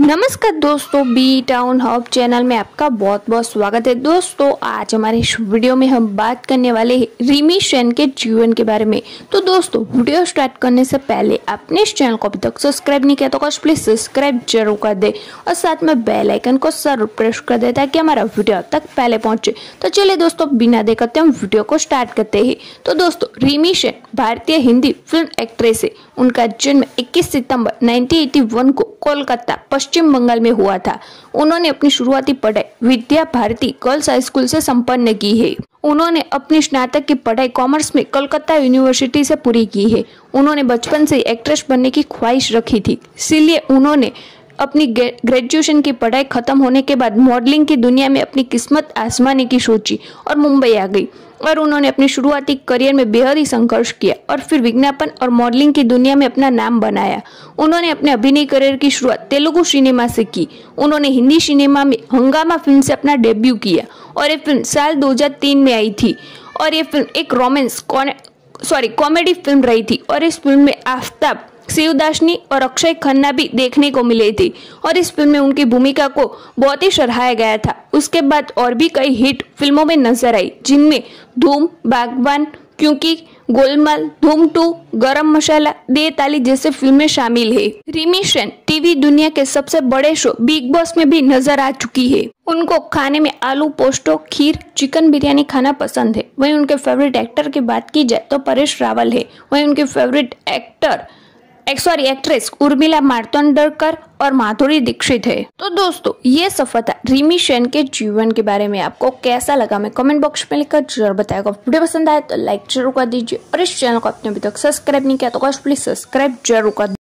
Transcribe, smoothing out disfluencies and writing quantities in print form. नमस्कार दोस्तों, B town hub channel में आपका बहुत बहुत स्वागत है। दोस्तों आज हमारे इस वीडियो में हम बात करने वाले हैं रिमी सेन के जीवन के बारे में। तो दोस्तों वीडियो स्टार्ट करने से पहले आपने इस चैनल को अभी तक सब्सक्राइब नहीं किया तो प्लीज़ सब्सक्राइब जरूर कर दे और साथ में बेल आइकन को जरूर प्रेस कर दे ताकि हमारा वीडियो आप तक पहले पहुँचे। तो चलिए दोस्तों बिना देर करते हम वीडियो को स्टार्ट करते हैं। तो दोस्तों रिमी सेन भारतीय हिंदी फिल्म एक्ट्रेस है। उनका जन्म 21 सितंबर 1981 को कोलकाता पश्चिम बंगाल में हुआ था। उन्होंने अपनी शुरुआती पढ़ाई Vidya Bharati girls high school से संपन्न की है। उन्होंने अपनी स्नातक की पढ़ाई कॉमर्स में कलकत्ता यूनिवर्सिटी से पूरी की है। उन्होंने बचपन से एक्ट्रेस बनने की ख्वाहिश रखी थी, इसीलिए उन्होंने अपनी ग्रेजुएशन की पढ़ाई खत्म होने के बाद मॉडलिंग की दुनिया में अपनी किस्मत आजमाने की सोची और मुंबई आ गई और उन्होंने अपने शुरुआती करियर में बेहद ही संघर्ष किया और फिर विज्ञापन और मॉडलिंग की दुनिया में अपना नाम बनाया। उन्होंने अपने अभिनय करियर की शुरुआत तेलुगु सिनेमा से की। उन्होंने हिंदी सिनेमा में हंगामा फिल्म से अपना डेब्यू किया और ये फिल्म साल 2003 में आई थी और ये फिल्म एक कॉमेडी फिल्म रही थी और इस फिल्म में आफताब शिवदासनी और अक्षय खन्ना भी देखने को मिले थे और इस फिल्म में उनकी भूमिका को बहुत ही सराहा गया था। उसके बाद और भी कई हिट फिल्मों में नजर आई जिनमें धूम, बागवान, क्योंकि, गोलमाल, धूम 2, गरम मसाला, दे ताली जैसे फिल्में शामिल है। रिमी सेन टीवी दुनिया के सबसे बड़े शो बिग बॉस में भी नजर आ चुकी है। उनको खाने में आलू पोस्टो, खीर, चिकन बिरयानी खाना पसंद है। वहीं उनके फेवरेट एक्टर की बात की जाए तो परेश रावल है। वहीं उनके फेवरेट एक्ट्रेस उर्मिला मातोंडकर और माधुरी दीक्षित है। तो दोस्तों ये सफर था रिमी सेन के जीवन के बारे में। आपको कैसा लगा मैं कमेंट बॉक्स में लिखकर जरूर बताएगा। वीडियो पसंद आए तो लाइक जरूर कर दीजिए और इस चैनल को आपने अभी तक सब्सक्राइब नहीं किया तो प्लीज सब्सक्राइब जरूर कर दीजिए।